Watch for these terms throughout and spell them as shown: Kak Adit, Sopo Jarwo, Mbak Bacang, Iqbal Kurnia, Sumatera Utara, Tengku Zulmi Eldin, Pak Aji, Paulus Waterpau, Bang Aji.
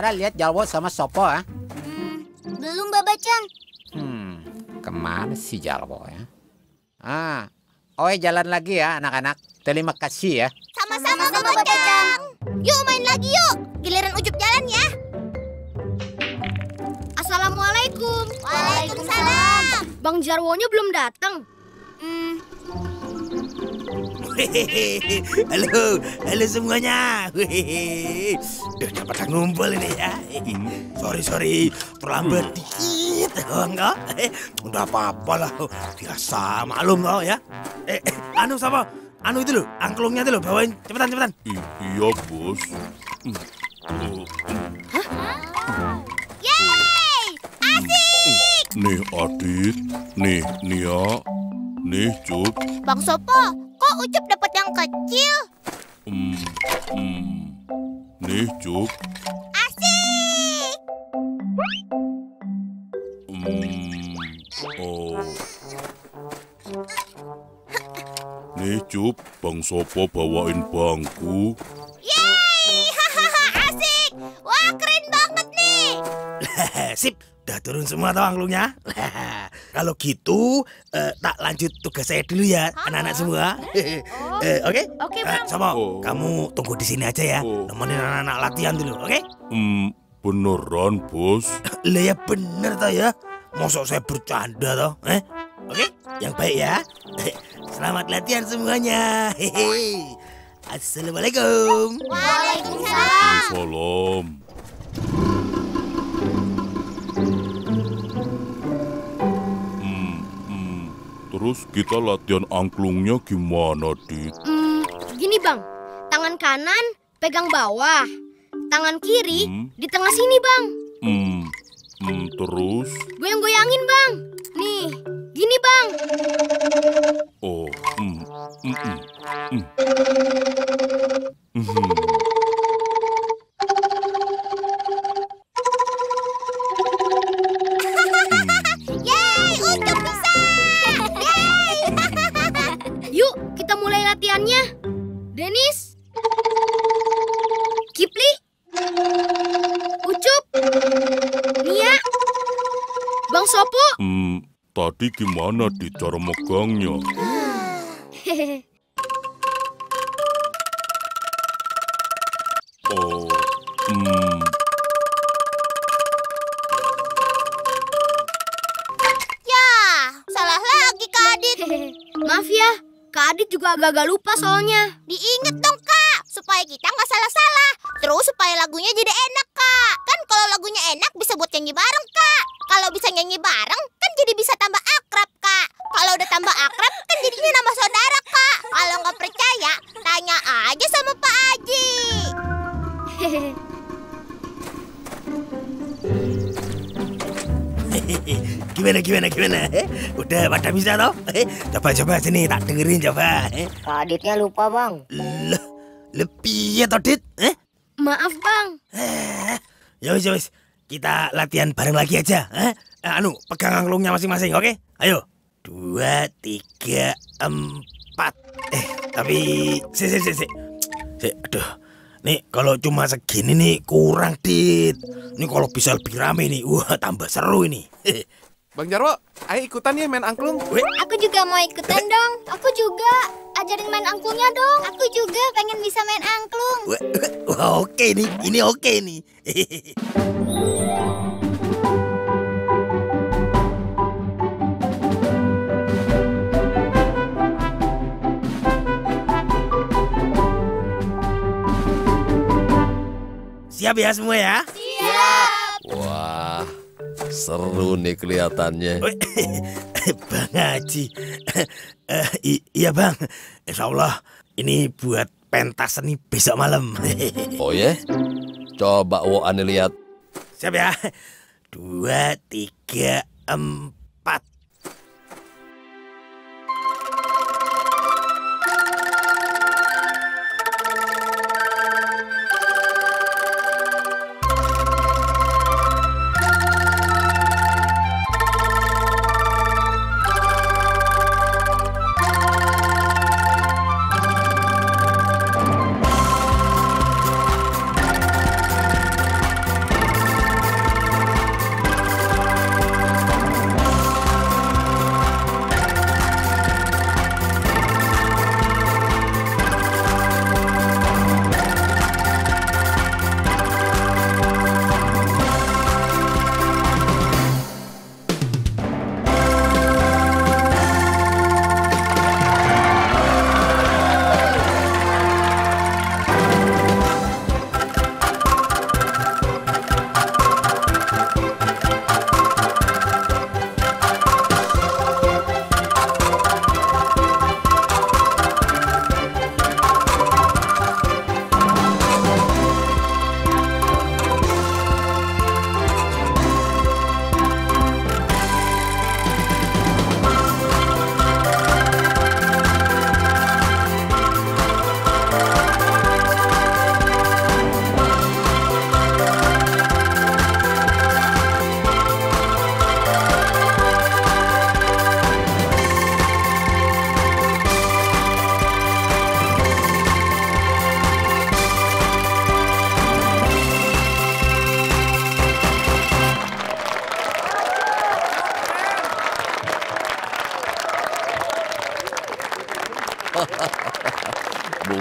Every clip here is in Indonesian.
Ada lihat Jarwo sama Sopo ya? Belum, Mbak Bacang. Kemana sih Jarwo ya? Jalan lagi ya anak-anak. Terima kasih ya. Sama-sama, Mbak Bacang. Yuk main lagi yuk. Giliran Ucup jalan ya. Assalamualaikum. Waalaikumsalam. Bang Jarwonya belum datang. Halo semuanya. Dapatlah ngumpul ini ya. Sorry, terlambat dikit. Enggak, udah apa-apa lah. Biasa, maklum loh ya. Sama, itu loh, angklungnya itu loh, bawain cepetan. Iya bos. Yeay, asik. Nih Adit, nih Nia, nih Cup. Bang Sopo. Kok Ucup dapat yang kecil? Nih Cup. Asik. Nih Cup, Bang Sopo bawain bangku. Yeay, asik. Wah, keren banget nih. Sip, udah turun semua toh angklungnya. Kalau gitu, tak lanjut tugas saya dulu ya, anak-anak semua. Oke, Bang. Sopo, kamu tunggu di sini aja ya. Nemenin anak-anak latihan dulu, oke? Beneran, Bos? Lah ya bener toh ya. Masa saya bercanda toh? Oke, yang baik ya. Selamat latihan semuanya. Hehehe. Assalamualaikum. Waalaikumsalam. Salam. Terus kita latihan angklungnya gimana, Dit? Gini, Bang. Tangan kanan pegang bawah. Tangan kiri di tengah sini, Bang. Terus? Goyang-goyangin, Bang. Nih, gini, Bang. Denis, Kipli, Ucup, Nia, Bang Sopo. Tadi gimana di cara megangnya? Ya, salah lagi Kak Adit. Maaf ya. Kak Adit juga agak-agak lupa soalnya. Diinget dong, Kak. Supaya kita nggak salah-salah. Terus supaya lagunya jadi enak, Kak. Kan kalau lagunya enak bisa buat nyanyi bareng, Kak. Kalau bisa nyanyi bareng, kan jadi bisa tambah akrab, Kak. Kalau udah tambah akrab, kan jadinya nambah saudara, Kak. Kalau nggak percaya, tanya aja sama Pak Aji. Gimana? Udah pada bisa toh? Coba sini tak dengerin coba. Kak Aditnya lupa, Bang. Lebih ya toh, Dit? Maaf, Bang. Yowis, kita latihan bareng lagi aja. Pegang angklungnya masing-masing, oke? Ayo. 2, 3, 4. Tapi si. Aduh. Nih kalau cuma segini nih kurang, Dit. Nih kalau bisa lebih rame nih, wah tambah seru ini. Bang Jarwo, ayo ikutan ya main angklung. Aku juga mau ikutan dong. Aku juga, ajarin main angklungnya dong. Aku juga pengen bisa main angklung. Wah, oke nih, ini oke nih. Siap ya semua ya? Siap! Wah, seru nih kelihatannya. Bang Aji, iya Bang, insya Allah ini buat pentas seni besok malam. Oh ya? Coba Ane lihat. Siap ya? 2, 3, 4.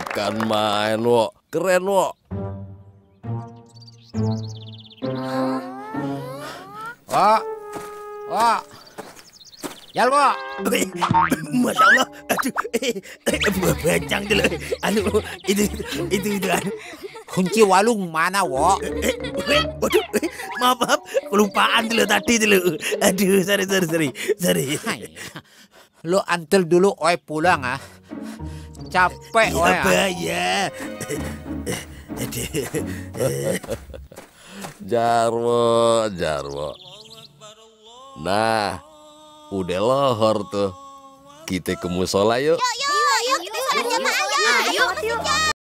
Bukan main, wo. Keren, wo. Wak, wak. Jalan, wak. Masya Allah. Aduh, Mbak Bacang dulu. Aduh, itu. Kunci walung mana, wak? Waduh, maaf. Kelupaan dulu tadi dulu. Aduh, sorry. Lo antel dulu, oi pulang, ah. Capek, oi. Ya. Jarwo. Nah, udah lohor tuh. Kita ke musola yuk. Yuk, kita sholat jamaah yuk. Ayo.